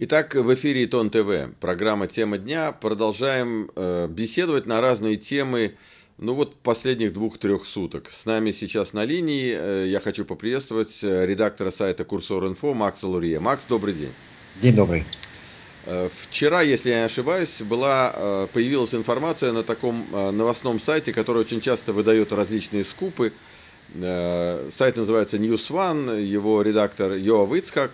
Итак, в эфире ИТОН ТВ, программа «Тема дня». Продолжаем беседовать на разные темы, ну вот последних 2-3 суток. С нами сейчас на линии, я хочу поприветствовать редактора сайта Курсор.инфо Макса Лурье. Макс, добрый день. День добрый. Вчера, если я не ошибаюсь, появилась информация на таком новостном сайте, который очень часто выдает различные скупы. Сайт называется News One, его редактор Йоав Ицхак.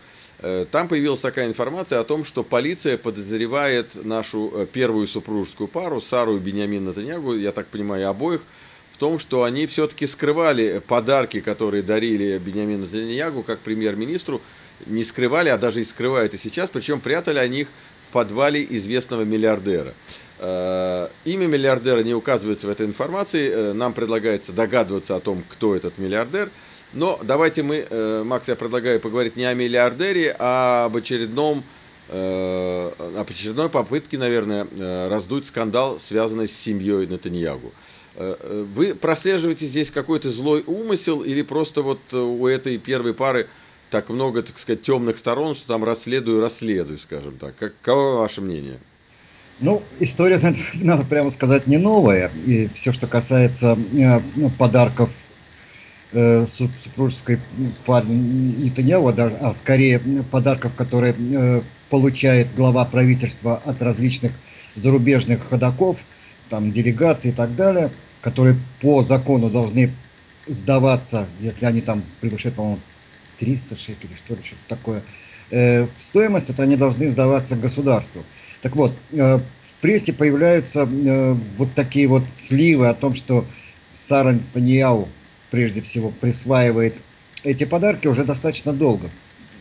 Там появилась такая информация о том, что полиция подозревает нашу первую супружескую пару, Сару и Биньямин Нетаньяху, я так понимаю, обоих, в том, что они все-таки скрывали подарки, которые дарили Биньямину Нетаньяху как премьер-министру, не скрывали, а даже и скрывают и сейчас, причем прятали они их в подвале известного миллиардера. Имя миллиардера не указывается в этой информации, нам предлагается догадываться о том, кто этот миллиардер. Но давайте мы, Макс, я предлагаю поговорить не о миллиардере, а об очередной попытке, наверное, раздуть скандал, связанный с семьей Нетаньяху. Вы прослеживаете здесь какой-то злой умысел или просто вот у этой первой пары так много, так сказать, темных сторон, что там расследую, скажем так? Каково ваше мнение? Ну, история, надо прямо сказать, не новая. И все, что касается подарков супружеской пары Нетаньяху, а скорее подарков, которые получает глава правительства от различных зарубежных ходоков, там делегаций и так далее, которые по закону должны сдаваться, если они там превышают, по-моему, 300 шекелей, что ли, что-то такое, в стоимость, то они должны сдаваться государству. Так вот, в прессе появляются вот такие вот сливы о том, что Сара Нетаньяху прежде всего присваивает эти подарки уже достаточно долго.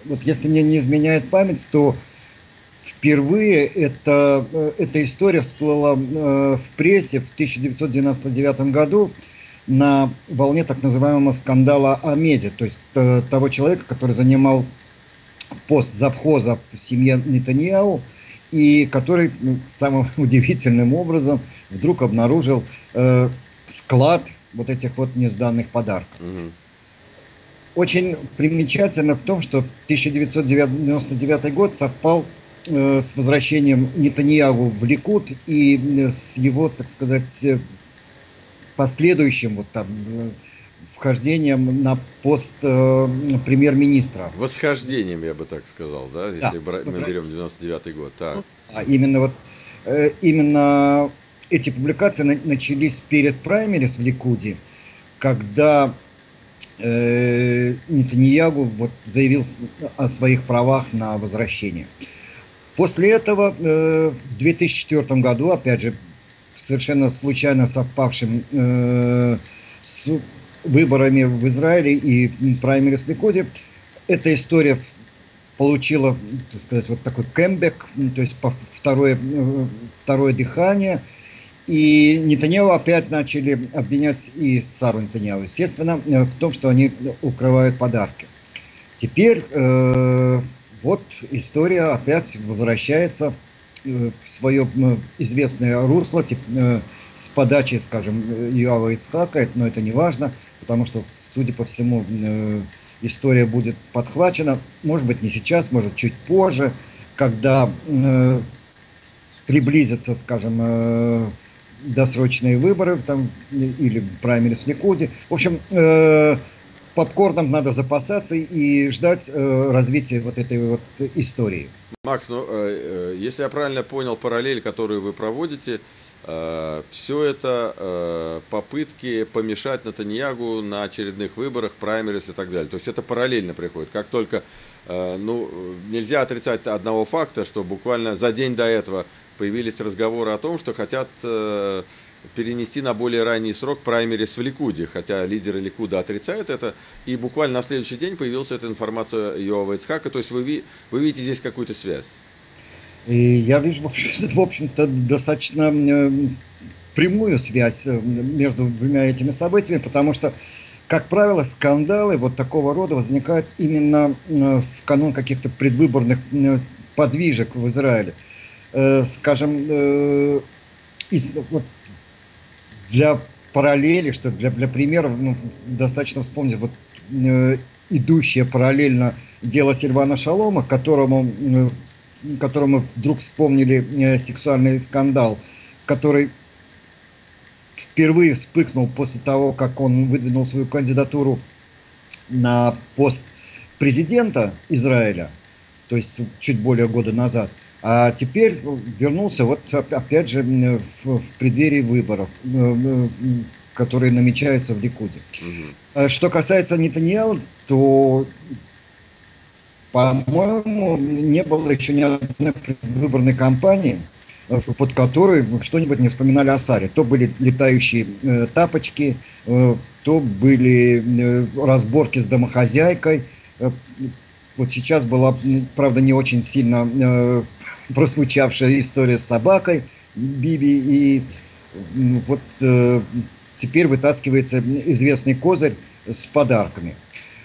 Вот если мне не изменяет память, то впервые эта история всплыла в прессе в 1999 году на волне так называемого скандала о меди, то есть того человека, который занимал пост завхоза в семье Нетаньяху и который самым удивительным образом вдруг обнаружил склад вот этих вот несданных подарков. Очень примечательно в том, что 1999 год совпал с возвращением Нетаньяху в Ликуд и с его, так сказать, последующим вот там вхождением на пост премьер-министра. Восхождением, я бы так сказал, да? Если мы берем 99 год. Так. А именно вот именно эти публикации начались перед праймерис в Ликуде, когда Нетаньяху вот заявил о своих правах на возвращение. После этого в 2004 году, опять же, совершенно случайно совпавшим с выборами в Израиле и праймерис в Ликуде, эта история получила, так сказать, вот такой кэмбэк, то есть второе дыхание. И Нетаньяху опять начали обвинять и Сару Нетаньяху, естественно, в том, что они укрывают подарки. Теперь вот история опять возвращается в свое известное русло с подачи, скажем, Йоава Ицхака, но это не важно, потому что, судя по всему, история будет подхвачена, может быть, не сейчас, может, чуть позже, когда приблизится, скажем, досрочные выборы там, или праймерис в Ликуде. В общем, попкорном надо запасаться и ждать развития вот этой вот истории. Макс, ну, если я правильно понял параллель, которую вы проводите, все это попытки помешать Нетаньяху на очередных выборах, праймерис и так далее. То есть это параллельно приходит. Как только, ну, нельзя отрицать одного факта, что буквально за день до этого появились разговоры о том, что хотят перенести на более ранний срок праймерис в Ликуде, хотя лидеры Ликуда отрицают это, и буквально на следующий день появилась эта информация Йоава Ицхака, то есть вы видите здесь какую-то связь? И я вижу, в общем-то, достаточно прямую связь между двумя этими событиями, потому что, как правило, скандалы вот такого рода возникают именно в канун каких-то предвыборных подвижек в Израиле. Скажем, для параллели, что для примеров, ну, достаточно вспомнить вот идущее параллельно дело Сильвана Шалома, которому котором мы вдруг вспомнили сексуальный скандал, который впервые вспыхнул после того, как он выдвинул свою кандидатуру на пост президента Израиля, то есть чуть более года назад, а теперь вернулся вот опять же в преддверии выборов, которые намечаются в Ликуде. Угу. Что касается Нетаньяху, то, по-моему, не было еще ни одной выборной кампании, под которой что-нибудь не вспоминали о Саре. То были летающие тапочки, то были разборки с домохозяйкой. Вот сейчас была, правда, не очень сильно прозвучавшая история с собакой Биби. И вот теперь вытаскивается известный козырь с подарками.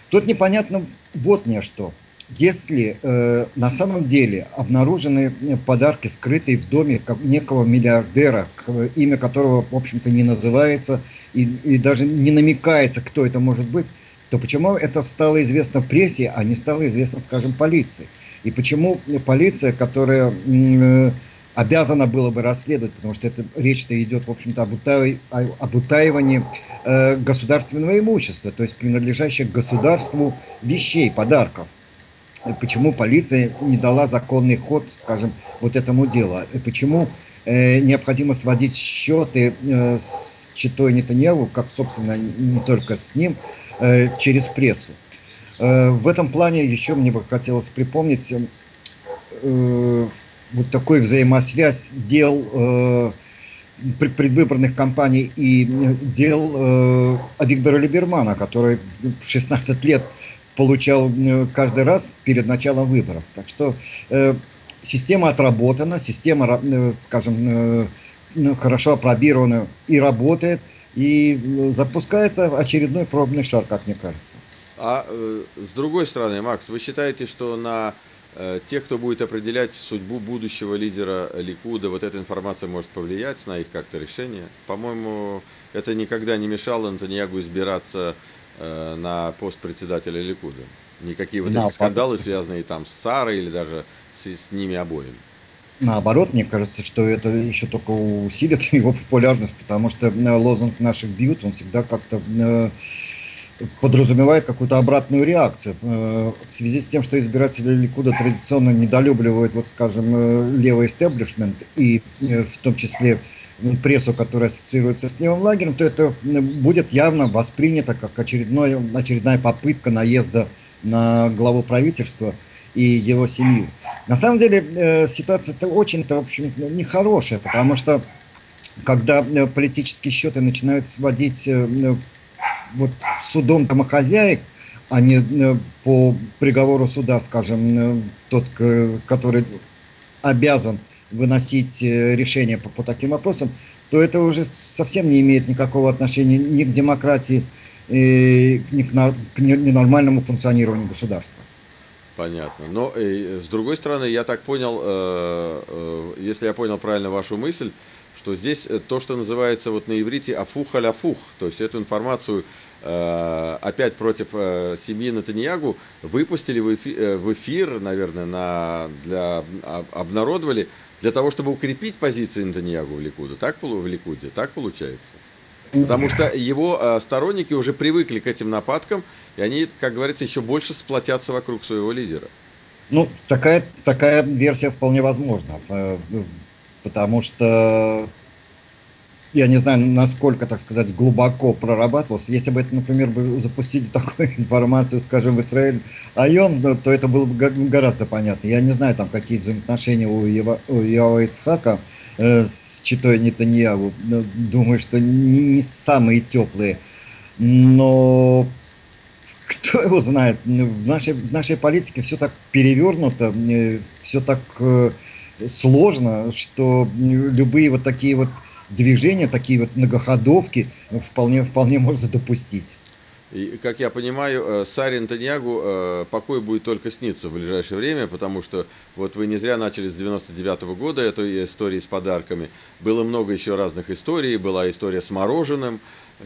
Тут непонятно вот мне что. Если на самом деле обнаружены подарки, скрытые в доме некого миллиардера, имя которого, в общем-то, не называется и даже не намекается, кто это может быть, то почему это стало известно прессе, а не стало известно, скажем, полиции? И почему полиция, которая обязана была бы расследовать, потому что это речь-то идет, в общем-то, об утаивании государственного имущества, то есть принадлежащих государству вещей, подарков, почему полиция не дала законный ход, скажем, вот этому делу, и почему необходимо сводить счеты с читой Нетаньяху, как, собственно, не только с ним, через прессу. В этом плане еще мне бы хотелось припомнить вот такую взаимосвязь дел предвыборных кампаний и дел Виктора Либермана, который 16 лет получал каждый раз перед началом выборов. Так что система отработана, система, скажем, хорошо опробирована и работает, и запускается очередной пробный шар, как мне кажется. А с другой стороны, Макс, вы считаете, что на тех, кто будет определять судьбу будущего лидера Ликуда, вот эта информация может повлиять на их как-то решение? По-моему, это никогда не мешало Нетаньяху избираться на пост председателя Ликуда. Никакие вот эти скандалы, связанные там с Сарой или даже с ними обоими. Наоборот, мне кажется, что это еще только усилит его популярность, потому что лозунг «наших бьют», он всегда как-то подразумевает какую-то обратную реакцию. В связи с тем, что избиратели Ликуда традиционно недолюбливают, вот скажем, левый истеблишмент, и в том числе прессу, которая ассоциируется с левым лагерем, то это будет явно воспринято как очередная попытка наезда на главу правительства и его семью. На самом деле ситуация-то очень-то, в общем, нехорошая, потому что когда политические счеты начинают сводить вот судом домохозяек, а не по приговору суда, скажем, тот, который обязан выносить решения по таким вопросам, то это уже совсем не имеет никакого отношения ни к демократии, ни к ненормальному функционированию государства. Понятно. Но с другой стороны, я так понял, если я понял правильно вашу мысль, что здесь то, что называется вот на иврите «афух аль-афух», то есть эту информацию опять против семьи Нетаньяху выпустили в эфир, наверное, обнародовали для того, чтобы укрепить позиции Нетаньяху в Ликуде. Так получается? Потому что его сторонники уже привыкли к этим нападкам, и они, как говорится, еще больше сплотятся вокруг своего лидера. Ну, такая версия вполне возможна, потому что я не знаю, насколько, так сказать, глубоко прорабатывался. Если бы это, например, запустили такую информацию, скажем, в Израиле Айон, то это было бы гораздо понятно. Я не знаю, там какие взаимоотношения у Йоава Ицхака с читой Нетаньяху. Думаю, что не самые теплые. Но кто его знает? В нашей политике все так перевернуто, все так сложно, что любые вот такие вот движения, такие вот многоходовки вполне можно допустить. И, как я понимаю, Саре Нетаньяху покой будет только сниться в ближайшее время, потому что вот вы не зря начали с 99-го года этой истории с подарками. Было много еще разных историй, была история с мороженым,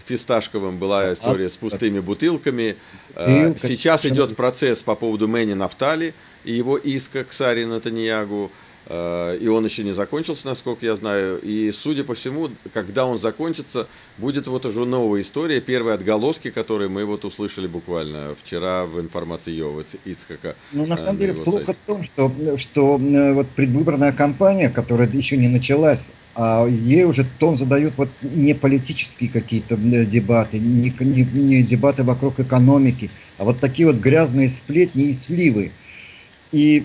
Фисташковым была история с пустыми бутылками. Сейчас идет процесс по поводу Мэни Нафтали и его иска к Саре Нетаньяху. И он еще не закончился, насколько я знаю. И, судя по всему, когда он закончится, будет вот уже новая история. Первые отголоски, которые мы вот услышали буквально вчера в информации Йоава Ицхака. Ну, на самом деле, плохо в том, что вот предвыборная кампания, которая еще не началась, а ей уже тон задают вот не политические какие-то дебаты, не дебаты вокруг экономики, а вот такие вот грязные сплетни и сливы. И...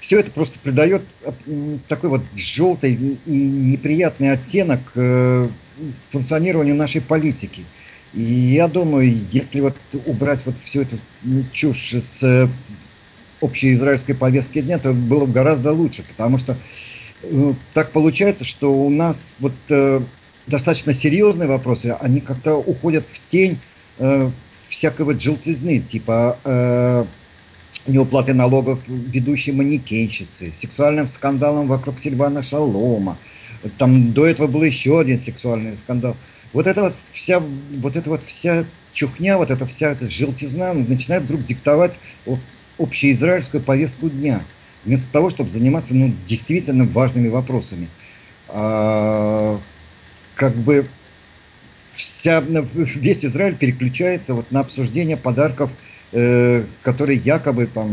все это просто придает такой вот желтый и неприятный оттенок функционированию нашей политики. И я думаю, если вот убрать вот всю эту чушь с общей израильской повестки дня, то было бы гораздо лучше, потому что так получается, что у нас вот достаточно серьезные вопросы, они как-то уходят в тень всякого желтизны, типа... неуплаты налогов ведущей манекенщицы, сексуальным скандалом вокруг Сильвана Шалома. Там до этого был еще один сексуальный скандал. Вот эта вся чухня, вот эта вся желтизна начинает вдруг диктовать общеизраильскую повестку дня, вместо того, чтобы заниматься действительно важными вопросами. Как бы весь Израиль переключается вот на обсуждение подарков, который якобы там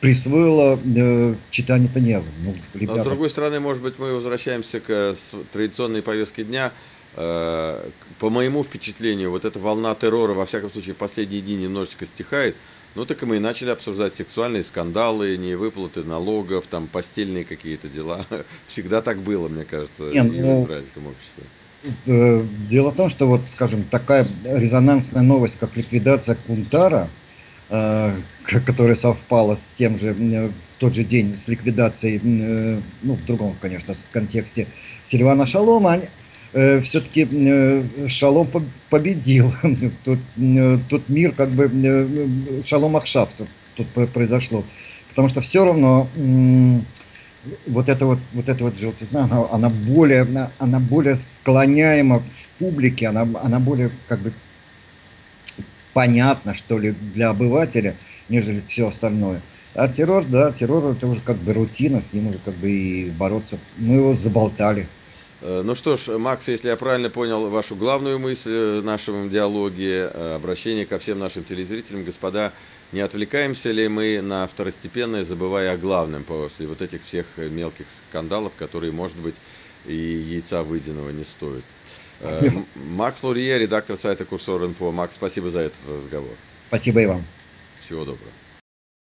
присвоила чита Нетаньяху. Ну, ребята... Но с другой стороны, может быть, мы возвращаемся к традиционной повестке дня. По моему впечатлению, вот эта волна террора, во всяком случае, в последние дни немножечко стихает. Ну, так и мы и начали обсуждать сексуальные скандалы, невыплаты налогов, там, постельные какие-то дела. Всегда так было, мне кажется, в израильском обществе. Дело в том, что вот, скажем, такая резонансная новость, как ликвидация Кунтара, которая совпала с тем же, в тот же день с ликвидацией, ну, в другом, конечно, контексте Сильвана Шалома, все-таки Шалом победил. Тут мир, как бы, Шалом Ахшав тут произошло. Потому что все равно... Вот эта вот желтизна, она более склоняема в публике, она более как бы понятна, что ли, для обывателя, нежели все остальное. А террор, да, террор — это уже как бы рутина, с ним уже как бы и бороться. Мы его заболтали. Ну что ж, Макс, если я правильно понял вашу главную мысль в нашем диалоге, обращение ко всем нашим телезрителям: господа, не отвлекаемся ли мы на второстепенное, забывая о главном после вот этих всех мелких скандалов, которые, может быть, и яйца выеденного не стоят? Макс Лурье, редактор сайта Курсор.инфо. Макс, спасибо за этот разговор. Спасибо и вам. Всего доброго.